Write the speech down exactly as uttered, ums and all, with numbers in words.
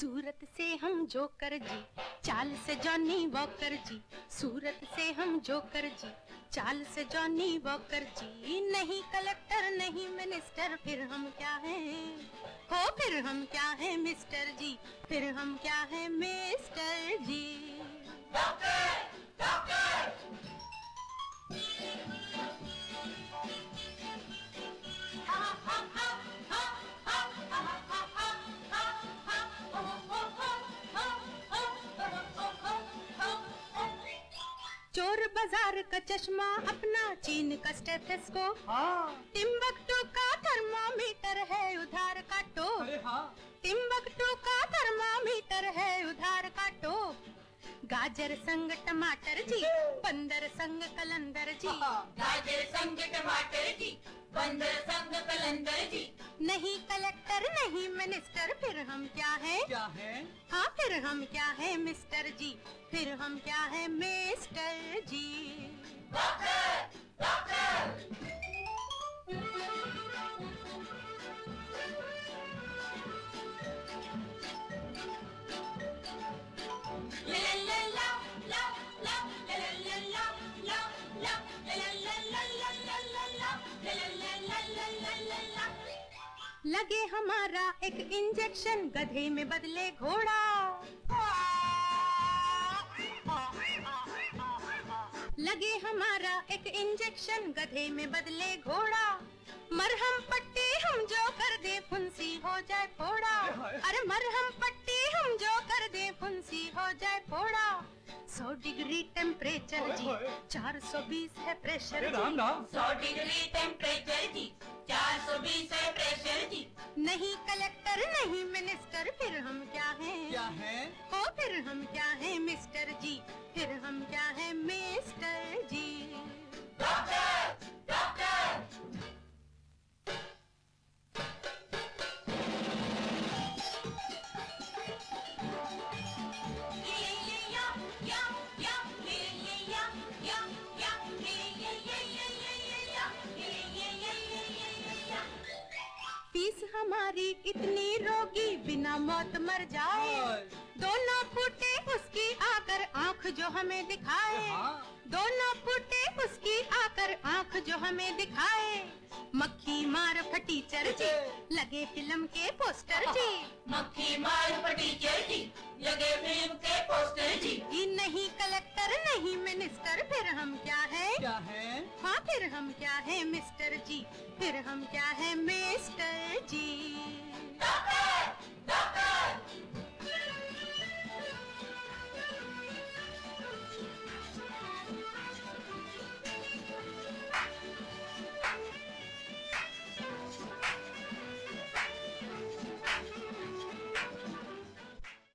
सूरत से हम जोकर जी, चाल से जॉनी वॉकर जी। सूरत से हम जोकर जी, चाल से जॉनी वॉकर जी। नहीं कलेक्टर नहीं मिनिस्टर, फिर हम क्या हैं? हो फिर हम क्या हैं मिस्टर जी, फिर हम क्या हैं मिस्टर जी। Doctor, doctor. चोर बाजार का चश्मा अपना, चीन का स्टेथोस्कोप, टिम्बक्टू का थर्मामीटर है उधार का टोप। टिम्बक्टू का थर्मामीटर है उधार का टोप। गाजर संग टमाटर जी, बंदर संग कलंदर जी। गाजर संग टमाटर जी, बंदर संग कलंदर जी। नहीं कलेक्टर नहीं मिनिस्टर, फिर हम क्या है? क्या है? हाँ फिर हम क्या है मिस्टर जी, फिर हम क्या है मिस्टर जी। Doctor, doctor. लगे हमारा एक इंजेक्शन, गधे में बदले घोड़ा। लगे हमारा एक इंजेक्शन, गधे में बदले घोड़ा। मरहम पट्टी हम जो कर दे, फुंसी हो जाए फोड़ा। अरे मरहम पट्टी हम जो कर दे, फुंसी हो जाए फोड़ा। सौ डिग्री टेम्परेचर जी, चार सौ बीस है प्रेशर जी। सौ डिग्री टेम्परेचर जी, चार सौ बीस है प्रेशर जी। नहीं कलेक्टर नहीं मिनिस्टर, फिर हम क्या हैं? क्या हैं? ओ फिर हम क्या हैं मिस्टर जी, फिर हम क्या हैं मिस्टर जी। Doctor, doctor. फीस हमारी इतनी रोगी, बिना मौत मर जाए। दोनों फूटे उसकी आकर आँख जो हमें दिखाए। दोनों फूटे उसकी आकर आँख जो हमें दिखाए। मक्खी मार फटीचर जी, लगे फिल्म के पोस्टर जी। मक्खी मार फटीचर जी, लगे फिल्म के पोस्टर जी। नहीं कलेक्टर नहीं मिनिस्टर, फिर हम क्या है? क्या है? हाँ फिर हम क्या है मिस्टर जी, फिर हम क्या है मिस्टर जी। Doctor, doctor.